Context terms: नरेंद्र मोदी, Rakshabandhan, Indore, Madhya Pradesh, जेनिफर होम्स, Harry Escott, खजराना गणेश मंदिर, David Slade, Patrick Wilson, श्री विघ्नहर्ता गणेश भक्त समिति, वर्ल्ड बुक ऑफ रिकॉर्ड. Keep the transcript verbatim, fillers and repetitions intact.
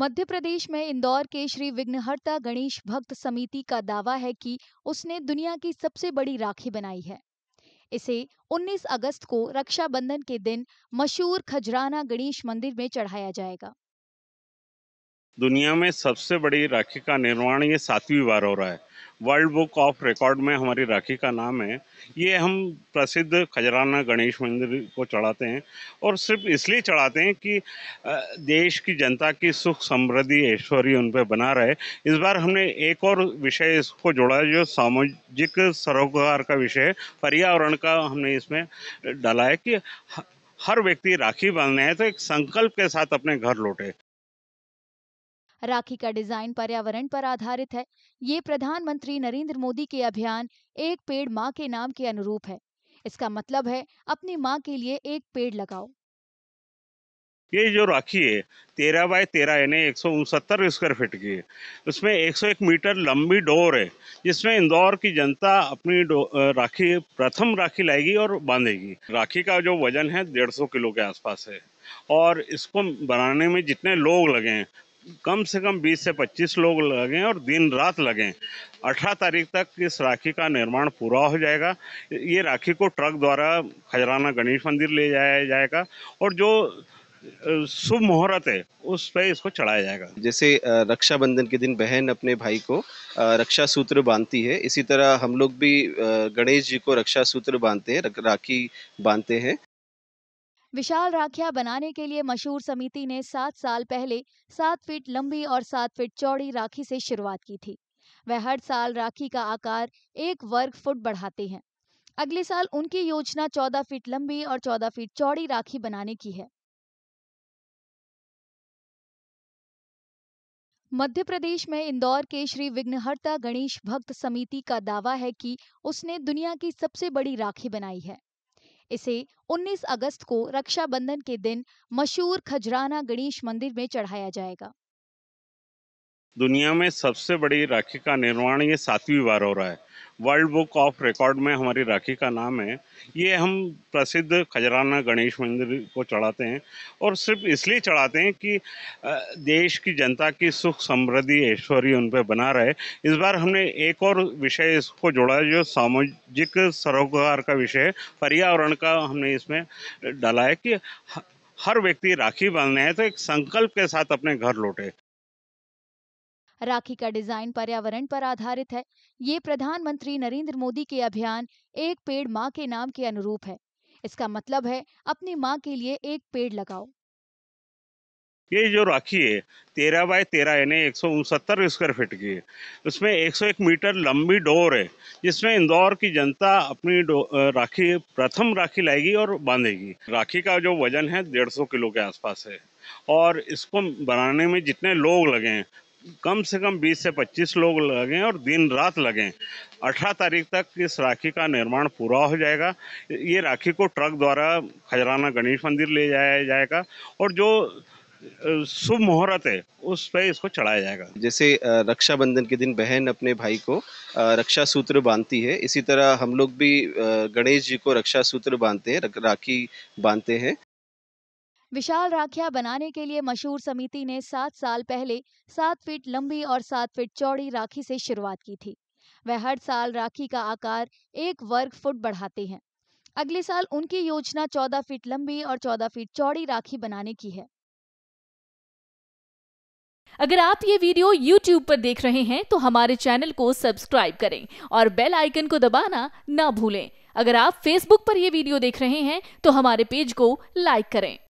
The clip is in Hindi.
मध्य प्रदेश में इंदौर के श्री विघ्नहर्ता गणेश भक्त समिति का दावा है कि उसने दुनिया की सबसे बड़ी राखी बनाई है। इसे उन्नीस अगस्त को रक्षाबंधन के दिन मशहूर खजराना गणेश मंदिर में चढ़ाया जाएगा। दुनिया में सबसे बड़ी राखी का निर्माण ये सातवीं बार हो रहा है। वर्ल्ड बुक ऑफ रिकॉर्ड में हमारी राखी का नाम है। ये हम प्रसिद्ध खजराना गणेश मंदिर को चढ़ाते हैं और सिर्फ इसलिए चढ़ाते हैं कि देश की जनता की सुख समृद्धि ऐश्वर्य उन पर बना रहे। इस बार हमने एक और विषय इसको जोड़ा जो सामाजिक सरोकार का विषय है, पर्यावरण का हमने इसमें डाला है कि हर व्यक्ति राखी बांधने है तो एक संकल्प के साथ अपने घर लौटे। राखी का डिजाइन पर्यावरण पर आधारित है। ये प्रधानमंत्री नरेंद्र मोदी के अभियान एक पेड़ माँ के नाम के अनुरूप है। इसका मतलब है अपनी माँ के लिए एक पेड़ लगाओ। ये जो राखी है तेरह बाय तेरह यानी एक सौ उनसत्तर स्क्वायर फीट की है। उसमें एक सौ एक मीटर लंबी डोर है जिसमें इंदौर की जनता अपनी राखी प्रथम राखी लाएगी और बांधेगी। राखी का जो वजन है डेढ़ सौ किलो के आसपास है और इसको बनाने में जितने लोग लगे हैं कम से कम बीस से पच्चीस लोग लगे और दिन रात लगे। अठारह तारीख तक इस राखी का निर्माण पूरा हो जाएगा। ये राखी को ट्रक द्वारा खजराना गणेश मंदिर ले जाया जाएगा और जो शुभ मुहूर्त है उस पर इसको चढ़ाया जाएगा। जैसे रक्षाबंधन के दिन बहन अपने भाई को रक्षा सूत्र बांधती है, इसी तरह हम लोग भी गणेश जी को रक्षा सूत्र बांधते हैं, राखी बांधते हैं। विशाल राखियां बनाने के लिए मशहूर समिति ने सात साल पहले सात फीट लंबी और सात फीट चौड़ी राखी से शुरुआत की थी। वह हर साल राखी का आकार एक वर्ग फुट बढ़ाते हैं। अगले साल उनकी योजना चौदह फीट लंबी और चौदह फीट चौड़ी राखी बनाने की है। मध्य प्रदेश में इंदौर के श्री विघ्नहर्ता गणेश भक्त समिति का दावा है कि उसने दुनिया की सबसे बड़ी राखी बनाई है। इसे उन्नीस अगस्त को रक्षाबंधन के दिन मशहूर खजराना गणेश मंदिर में चढ़ाया जाएगा। दुनिया में सबसे बड़ी राखी का निर्माण ये सातवीं बार हो रहा है। वर्ल्ड बुक ऑफ रिकॉर्ड में हमारी राखी का नाम है। ये हम प्रसिद्ध खजराना गणेश मंदिर को चढ़ाते हैं और सिर्फ इसलिए चढ़ाते हैं कि देश की जनता की सुख समृद्धि ऐश्वर्य उन पर बना रहे। इस बार हमने एक और विषय इसको जोड़ा जो सामाजिक सरोकार का विषय है, पर्यावरण का हमने इसमें डाला है कि हर व्यक्ति राखी बांधने है तो एक संकल्प के साथ अपने घर लौटे। राखी का डिजाइन पर्यावरण पर आधारित है। ये प्रधानमंत्री नरेंद्र मोदी के अभियान एक पेड़ माँ के नाम के अनुरूप है। इसका मतलब है अपनी माँ के लिए एक पेड़ लगाओ। ये जो राखी है तेरह बाय तेरह यानी एक सौ उनसत्तर स्क्वायर फीट की है। उसमें एक सौ एक मीटर लंबी डोर है जिसमें इंदौर की जनता अपनी राखी प्रथम राखी लाएगी और बांधेगी। राखी का जो वजन है डेढ़ सौ किलो के आसपास है और इसको बनाने में जितने लोग लगे हैं कम से कम बीस से पच्चीस लोग लगे और दिन रात लगे। अठारह तारीख तक इस राखी का निर्माण पूरा हो जाएगा। ये राखी को ट्रक द्वारा खजराना गणेश मंदिर ले जाया जाएगा और जो शुभ मुहूर्त है उस पर इसको चढ़ाया जाएगा। जैसे रक्षाबंधन के दिन बहन अपने भाई को रक्षा सूत्र बांधती है, इसी तरह हम लोग भी गणेश जी को रक्षा सूत्र बांधते हैं, राखी बांधते हैं। विशाल राखियां बनाने के लिए मशहूर समिति ने सात साल पहले सात फीट लंबी और सात फीट चौड़ी राखी से शुरुआत की थी। वह हर साल राखी का आकार एक वर्ग फुट बढ़ाते हैं। अगले साल उनकी योजना चौदह फीट लंबी और चौदह फीट चौड़ी राखी बनाने की है। अगर आप ये वीडियो YouTube पर देख रहे हैं तो हमारे चैनल को सब्सक्राइब करें और बेल आइकन को दबाना ना भूलें। अगर आप Facebook पर यह वीडियो देख रहे हैं तो हमारे पेज को लाइक करें।